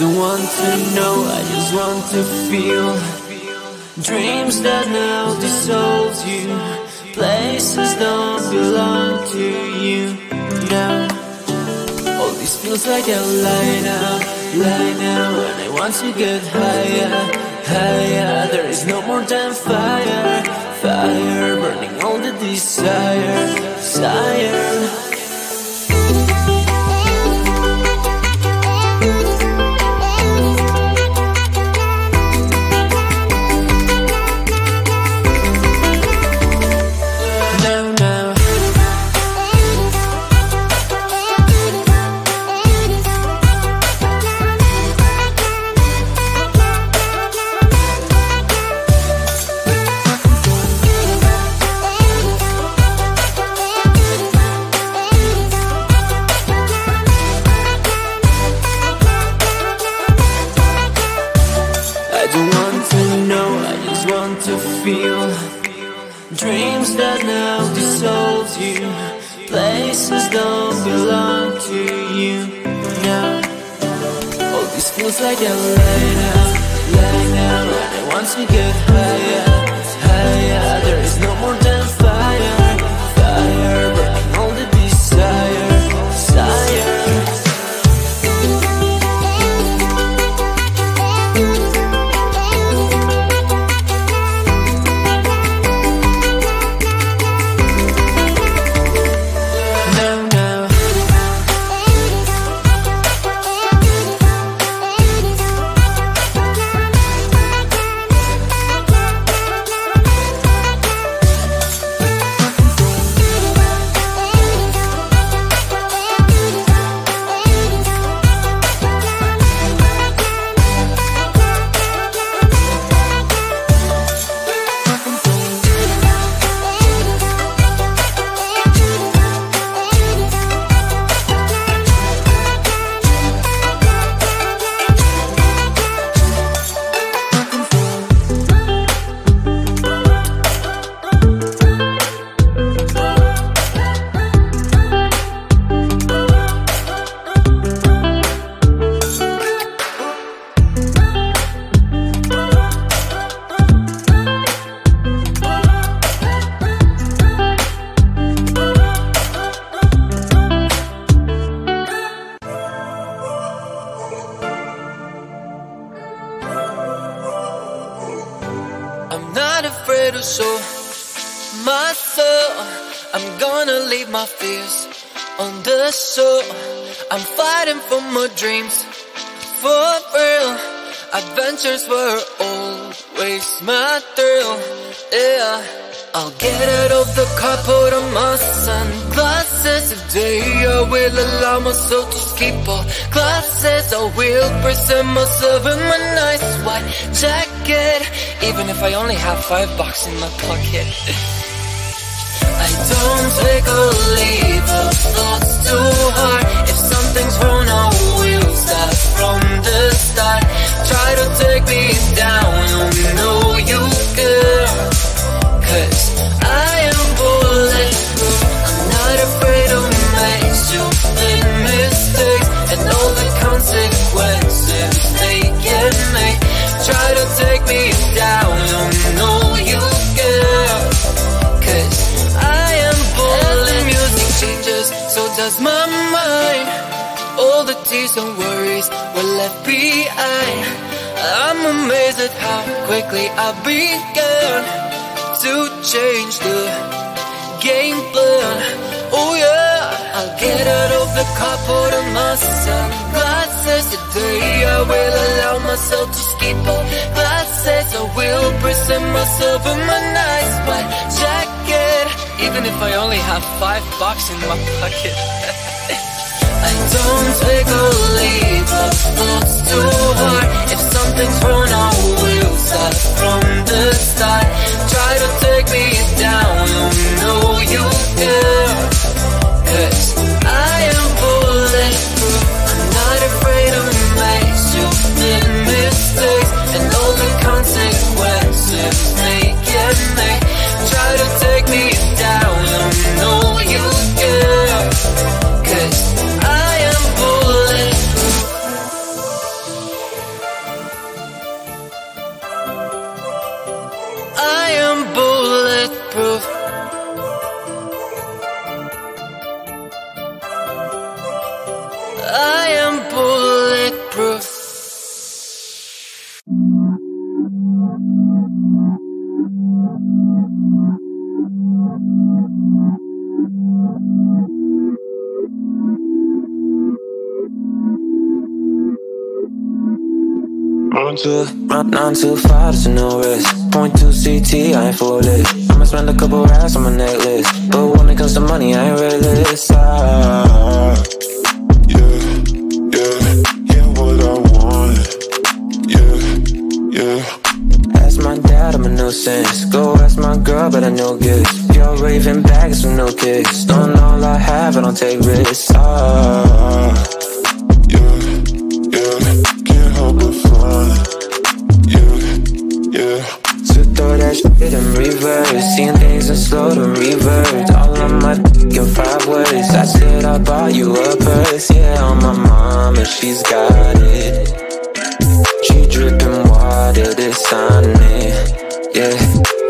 don't want to know, I just want to feel. Dreams that now dissolve you, places don't belong to you now. All this feels like a lie now, lie now. And I want to get higher, higher. There is no more than fire, fire, burning all the desire, desire. Dreams that now dissolve you, places don't belong to you now. All this feels like a lie now, lie now. And I want to get higher, higher. There is no more than fire, fire, burning all the desire, desire. Adventures were always my thrill, yeah. I'll get out of the car, put on my sunglasses. Today I will allow myself to skip all classes. I will present myself in my nice white jacket, even if I only have $5 in my pocket. I don't take a leave of thoughts too hard. If something's wrong, I will start from the start. Try to take me down, you know you could, 'cause I am bulletproof. I'm not afraid of making stupid mistakes and all the consequences they can make. Try to take me down, you know you could, 'cause I am bulletproof. Music changes, so does my mind. All the tears and worries were left behind. I'm amazed at how quickly I began to change the game plan. Oh yeah, I'll get out of the car, put on my sunglasses. Today I will allow myself to skip all classes. I will present myself in my nice white jacket, even if I only have $5 in my pocket. I don't take a leave of thoughts too hard. If something's wrong, I will start from the start. Try to take me down, you know you can, 'cause I am bulletproof. I'm not afraid of making stupid mistakes and all the consequences they can make. Try to take me down, you know you can, 'cause I am bulletproof. 9 to 5, there's no risk. 0.2 CT, I ain't foolish. I'ma spend a couple racks on my necklace, but when it comes to money, I ain't realist. Yeah, what I want. Yeah. Ask my dad, I'm a nuisance. Go ask my girl, but I know gifts. Y'all raving back, it's some no kicks. Don't know all I have, I don't take risks. In reverse, seeing things in slow to reverse. All of my in 5 words. I said I bought you a purse. Yeah, on my mom, and she's got it. She dripping water, this on it. Yeah,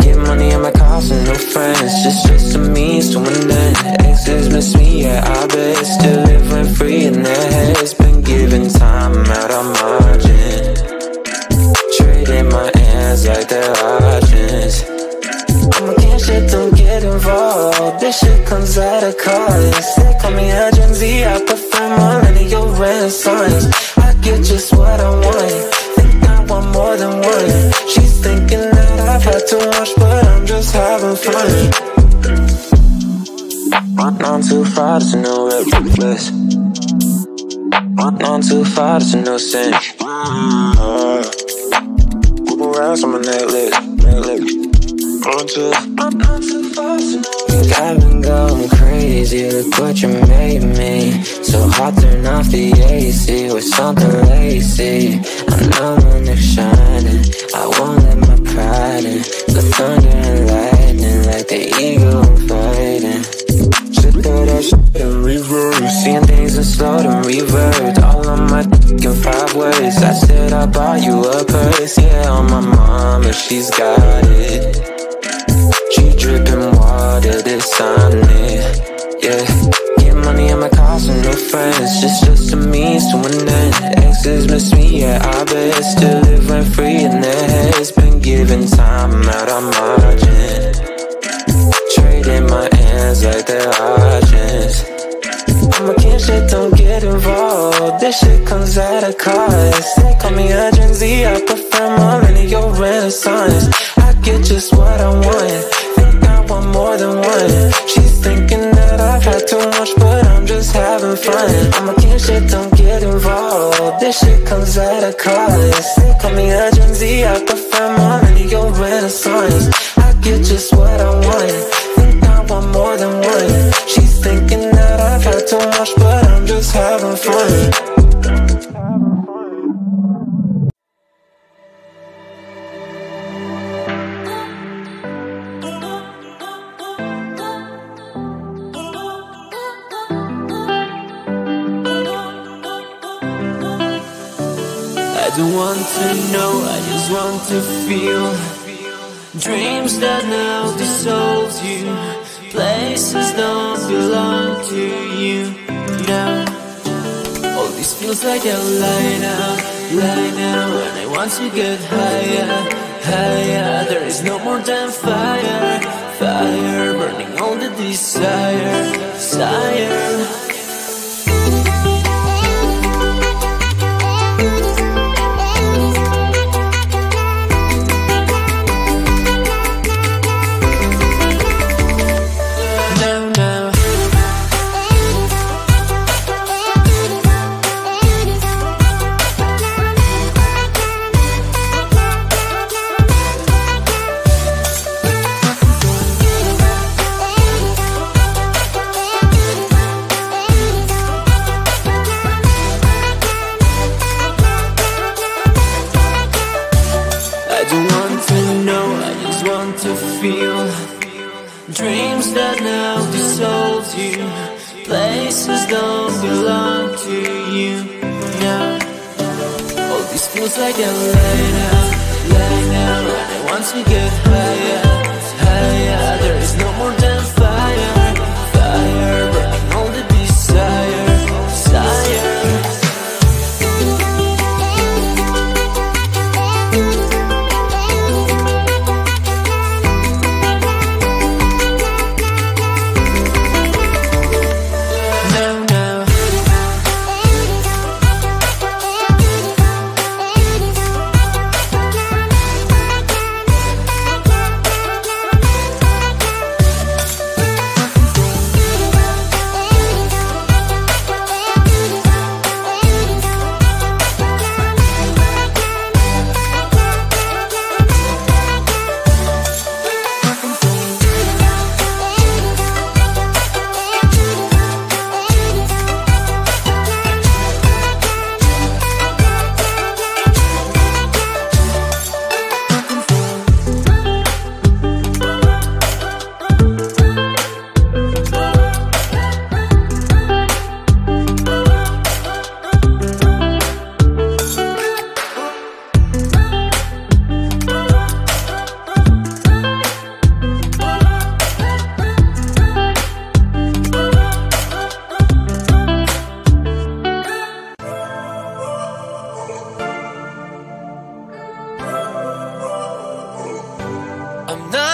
get money in my cars and no friends. Just a means to an end. Exes miss me, yeah, I bet. Still living free in their heads. Been giving time out of margin. Trading my ends like they're options. I'ma get shit, don't get involved. This shit comes at a cost. They call me a Gen Z, I prefer millennial renaissance. I get just what I want. Think I want more than one. She's thinking that I've had too much, but I'm just having fun. 9 to 5 is a no reckless. 9 to 5 is a no sin. Couple rounds on my necklace. I've been going crazy, look what you made me. So hot, turn off the AC with something lazy. I know when they're shining, I won't let my pride in. The thunder and lightning, like the eagle I'm fighting. Should throw that shit in reverse. Seeing things in slow to reverse. All on my dick in 5 words. I said I bought you a purse. Yeah, on my mom, and she's got it. Dripping water, this on it, yeah. Get money in my cars and no friends. Just a means to an end. Exes miss me, yeah, I bet. Still living free in their heads. Been giving time out of margin. Trading my ends like they're options. I'ma keep shit, don't get involved. This shit comes at a cost. They call me a Gen Z, I prefer millennial renaissance. I get just what I want. More than one. She's thinking that I've had too much, but I'm just having fun. I'ma keep shit, don't get involved. This shit comes at a cost. They call me a Gen Z, I prefer millennial renaissance. I get just what I want. Think I want more than one. She's thinking that I've had too much, but I'm just having fun. I don't want to know, I just want to feel. Dreams that now dissolve you. Places don't belong to you now. All this feels like a lie now, lie now. And I want to get higher, higher. There is no more than fire, fire. Burning all the desire, desire.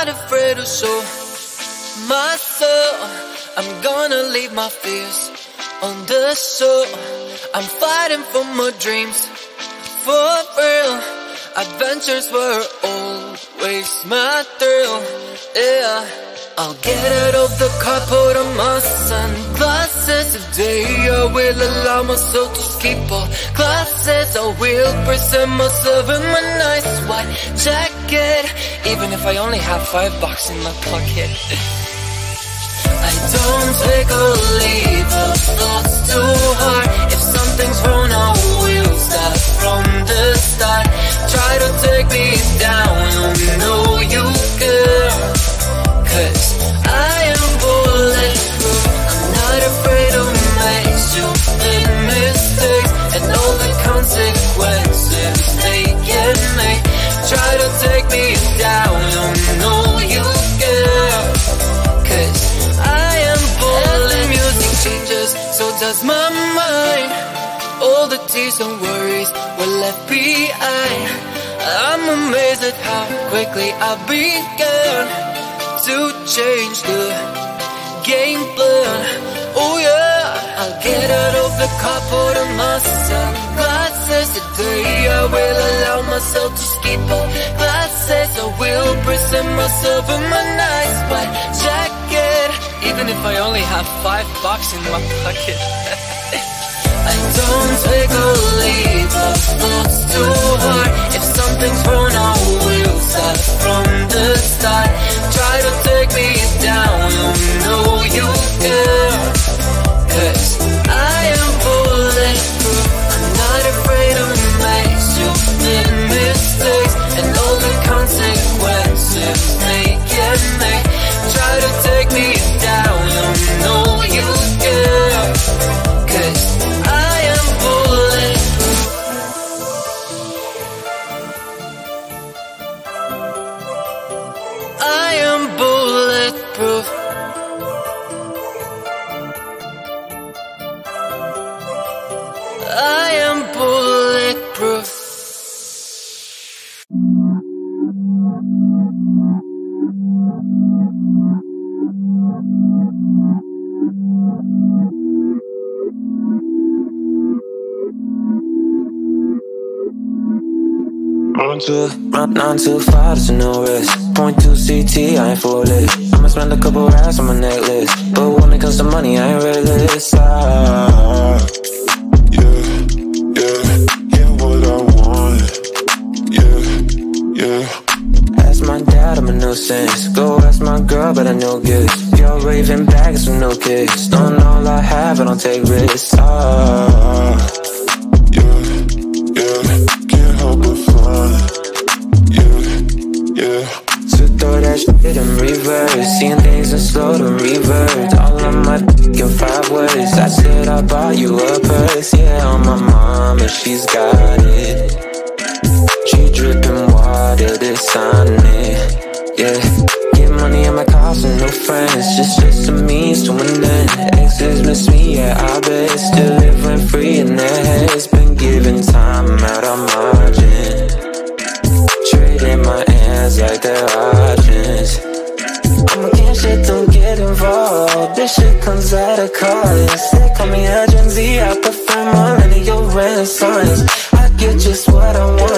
not afraid of so my soul. I'm gonna leave my fears on the shore. I'm fighting for my dreams, for real. Adventures were always my thrill, yeah. I'll get out of the car, put on my sunglasses. Today I will allow myself to skip all classes. I will present myself in my nice white jacket, even if I only have $5 in my pocket. I don't take a leap of thoughts too hard. If something's wrong, I will start from the start. Try to take me down, you know you girl, 'cause I am bulletproof. I'm not afraid of my stupid mistakes and all the consequences they can make. Try to take me down, you know you girl, 'cause I am bulletproof. Music changes, so does my mind. All the tears and worries were left behind. I'm amazed at how quickly I began to change the game plan. Oh yeah, I'll get out of the car, put on my sunglasses. Today I will allow myself to skip all classes. I will present myself in my nice white jacket, even if I only have $5 in my pocket. I don't take a leap of thoughts too hard. If something's wrong, I will start from the start. Try to take me down, you know you girl, 'cause I am bulletproof. I'm not afraid of my stupid mistakes and all the consequences they can make. Try to take me down, you know you girl, 'cause Nine to five, there's no risk. Point two CT, I ain't foolish. I'ma spend a couple hours on my necklace, but when it comes to money, I ain't realist. Get what I want. Ask my dad, I'm a nuisance. Go ask my girl, but I know good. You're raving back, it's with no kicks. Don't know all I have, I don't take risks. Can't help but fun. So throw that shit in reverse. Seeing things in slow to reverse. All of my in 5 words. I said I bought you a purse. Yeah, on my mom and she's got it. She dripping water, this on it. Yeah, get money on my cars and no friends. Just a means to an end. Exes miss me, yeah, I bet. Still living free in their heads. Been giving time out of margin. Trading my like they're options. I'm against shit, don't get involved. This shit comes at a cost. They call me a Gen Z, I prefer millennial renaissance. I get just what I want.